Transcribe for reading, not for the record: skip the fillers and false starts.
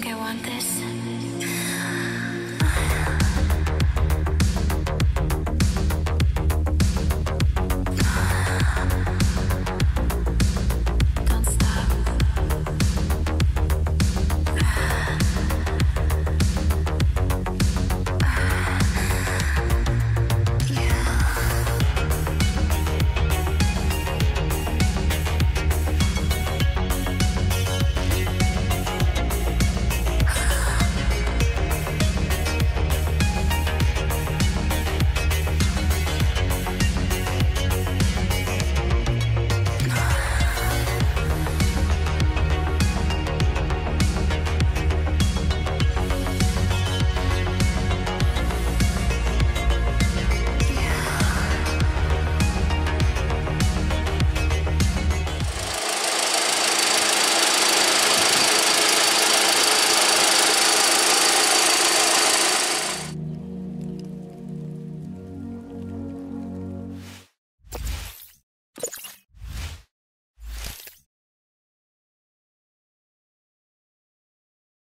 think I want this?